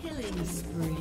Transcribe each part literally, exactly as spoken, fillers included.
Killing spree.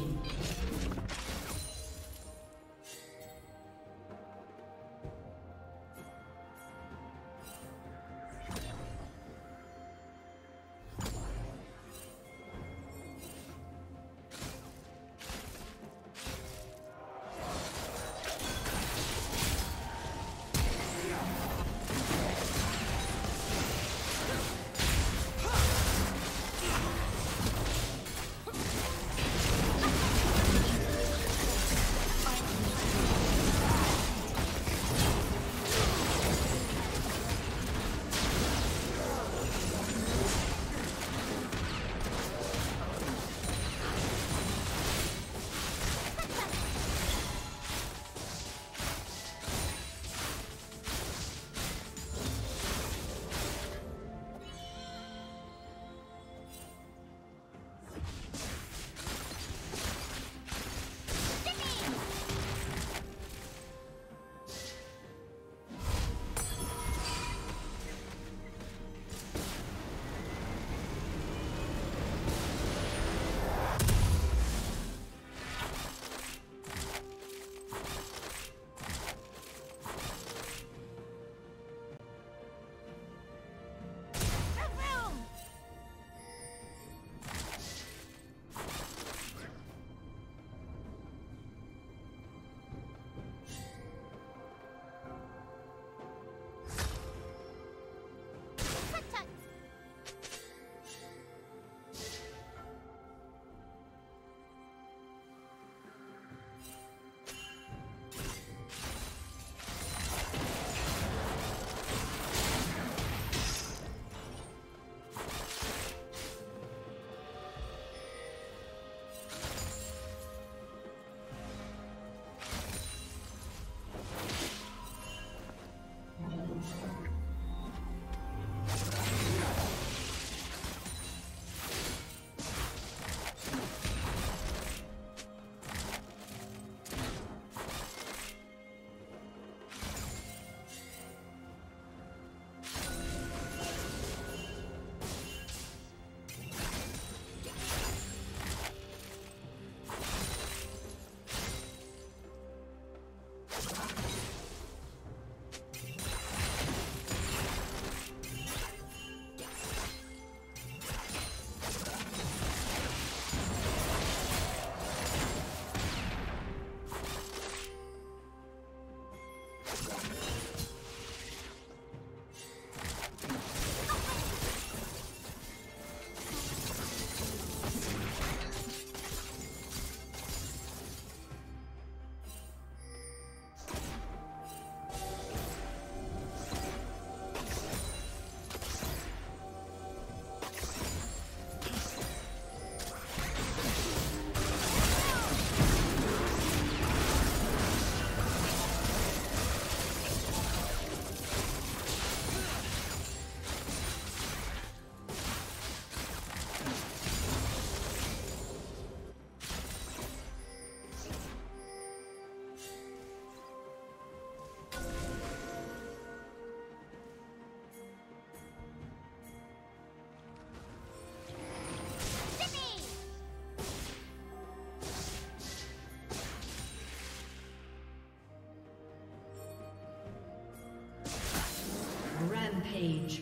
Page.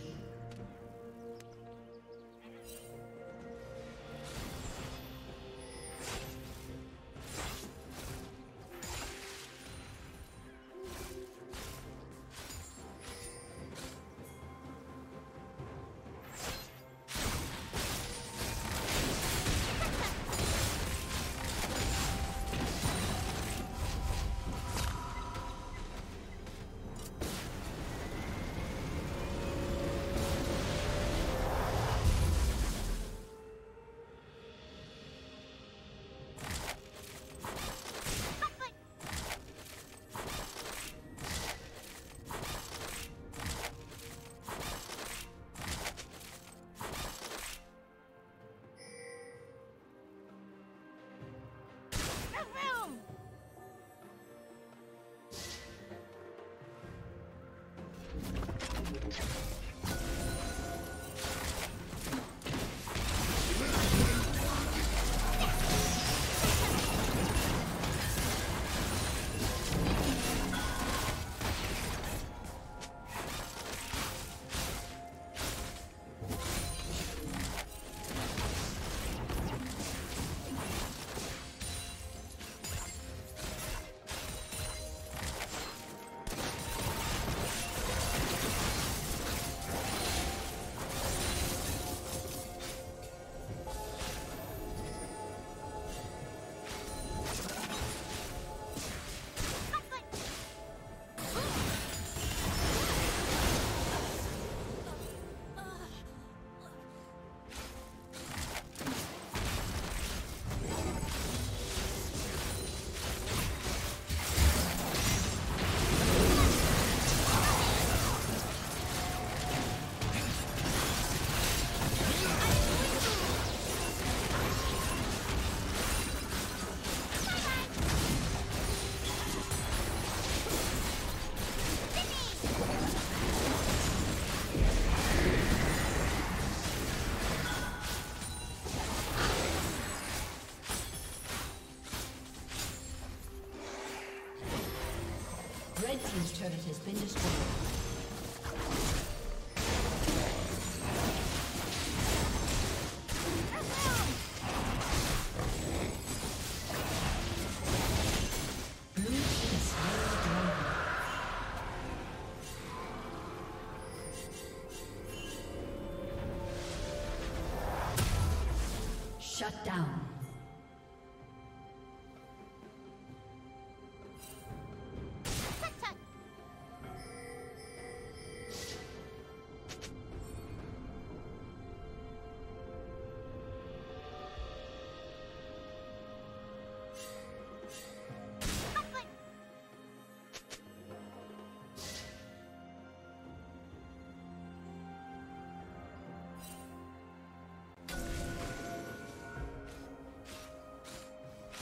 His turret has been destroyed.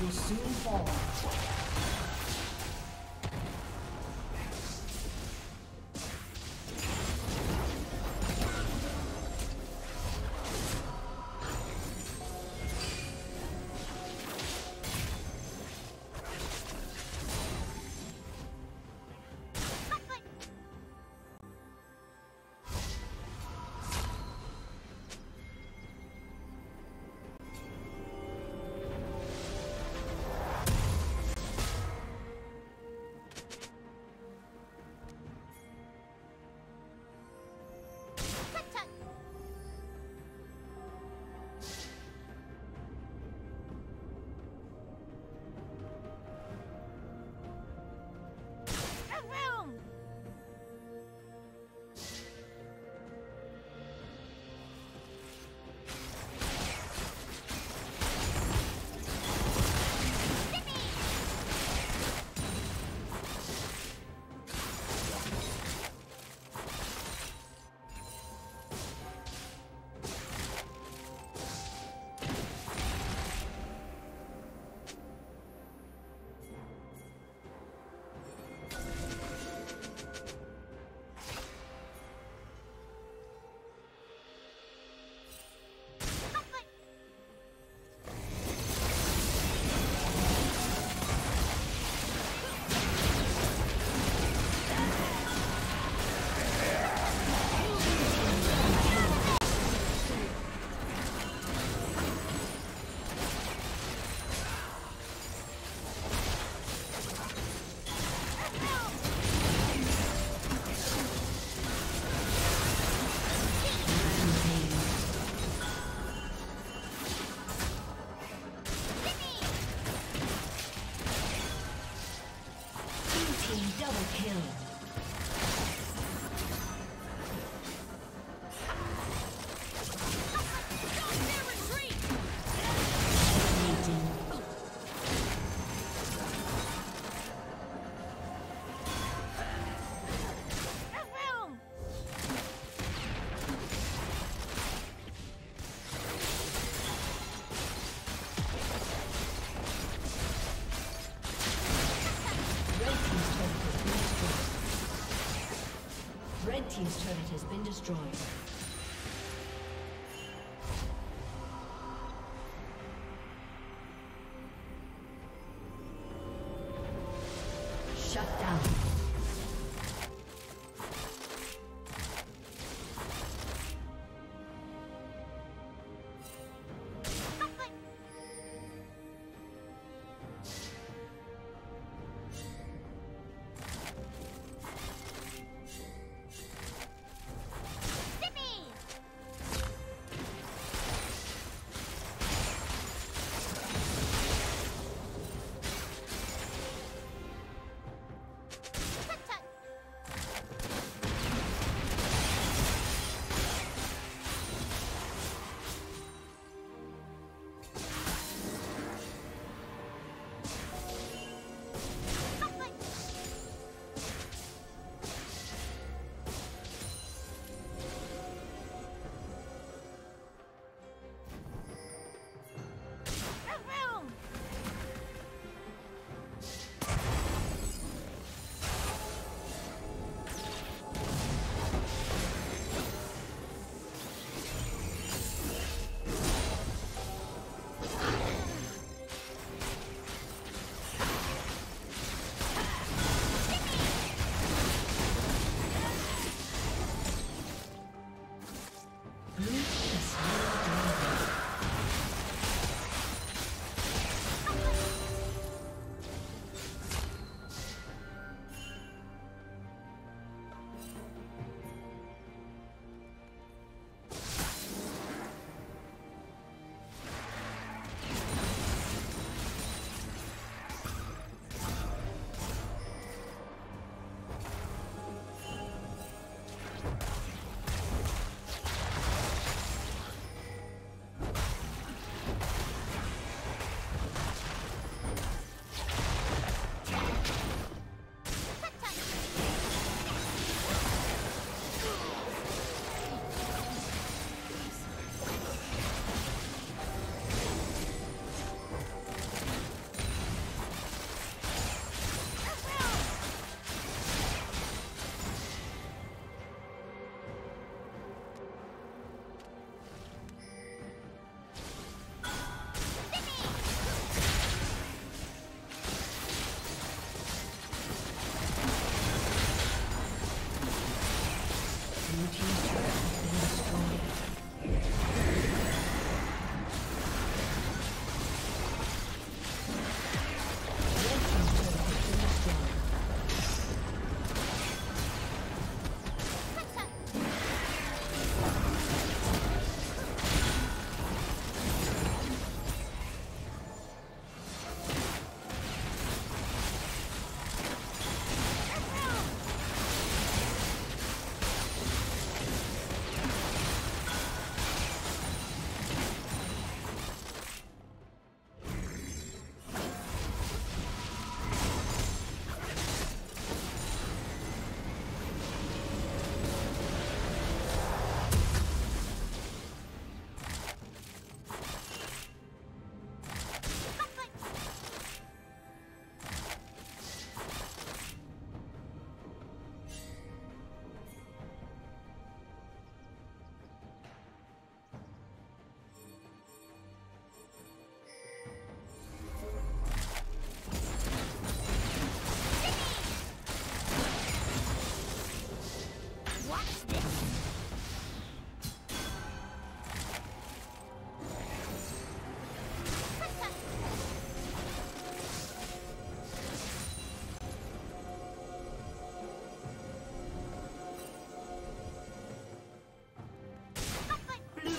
Will soon fall. destroyed. Shut down.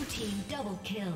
Team double kill.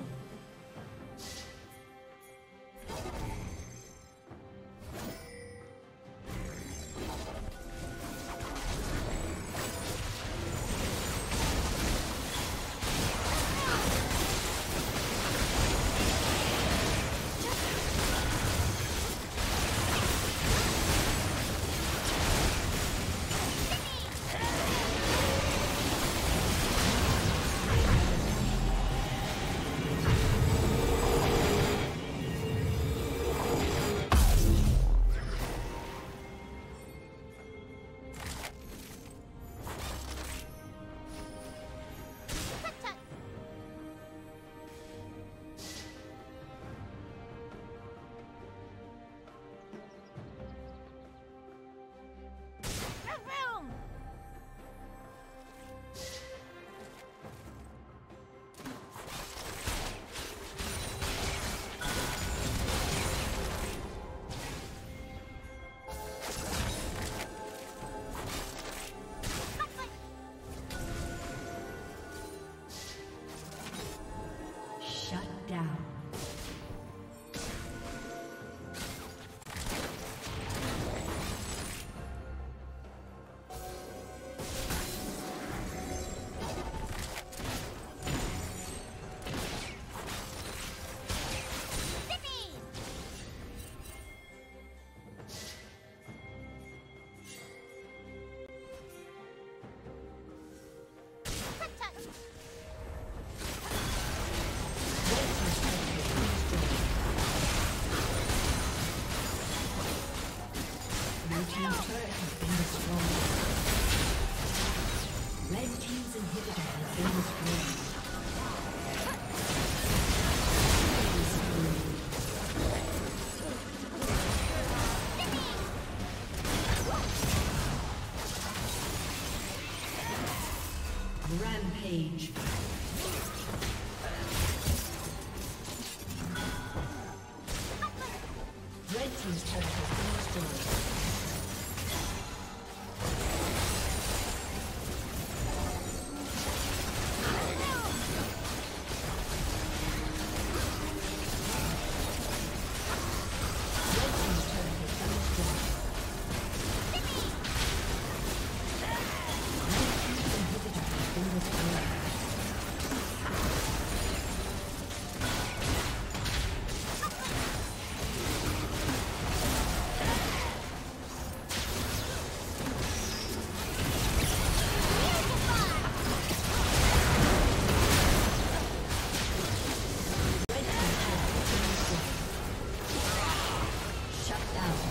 down. Rampage. Red team's turret has been destroyed.